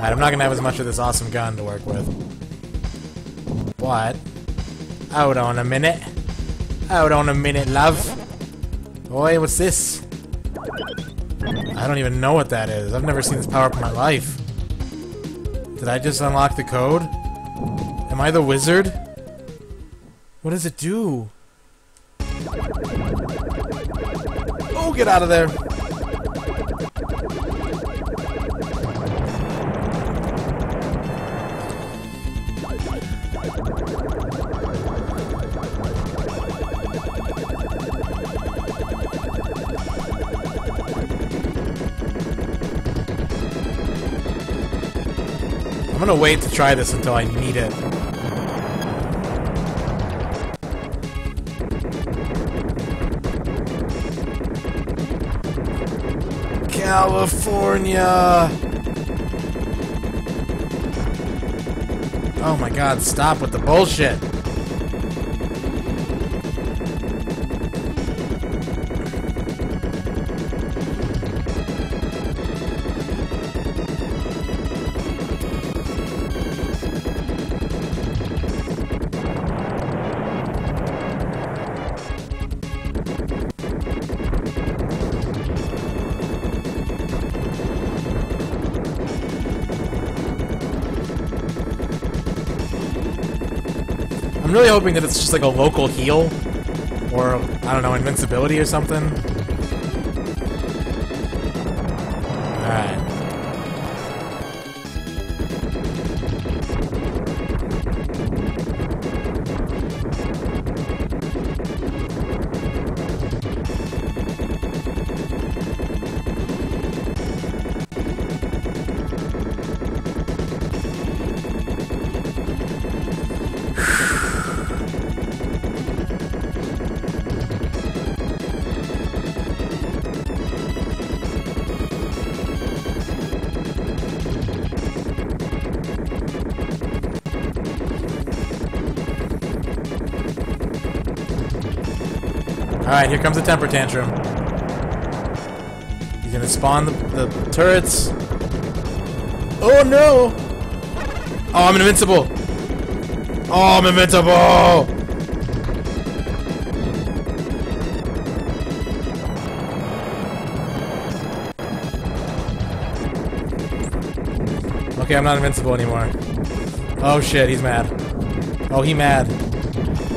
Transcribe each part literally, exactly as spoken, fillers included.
Alright, I'm not gonna have as much of this awesome gun to work with. What? Hold on a minute. Hold on a minute, love. Boy, what's this? I don't even know what that is. I've never seen this power up in my life. Did I just unlock the code? Am I the wizard? What does it do? Oh, get out of there! I'm gonna wait to try this until I need it. California! Oh my god, stop with the bullshit! I'm really hoping that it's just like a local heal, or, I don't know, invincibility or something. Alright, here comes the temper tantrum. He's gonna spawn the, the turrets. Oh no! Oh, I'm invincible! Oh, I'm invincible! Okay, I'm not invincible anymore. Oh shit, he's mad. Oh, he mad.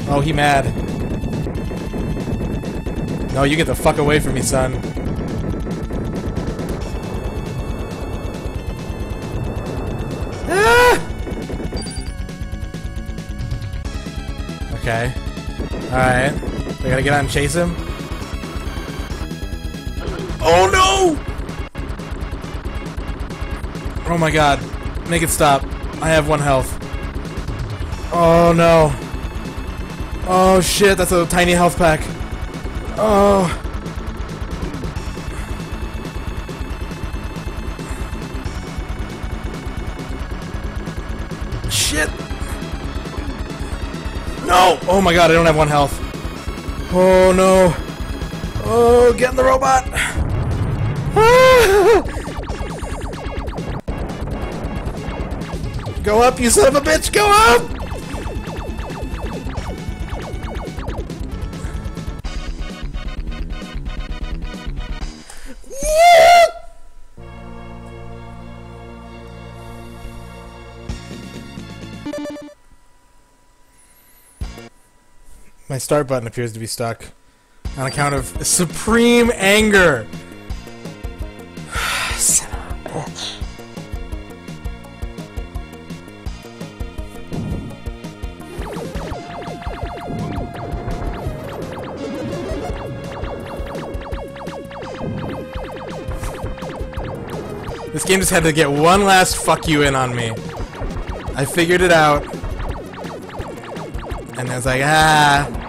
Oh, he mad. No, you get the fuck away from me, son. Ah! Okay. Alright. I gotta get out and chase him. Oh no! Oh my god. Make it stop. I have one health. Oh no. Oh shit, that's a tiny health pack. Oh. Shit. No. Oh my god, I don't have one health. Oh no. Oh, get in the robot. Ah. Go up, you son of a bitch. Go up. My start button appears to be stuck on account of supreme anger. Son of a bitch. This game just had to get one last fuck you in on me. I figured it out. And I was like, ah.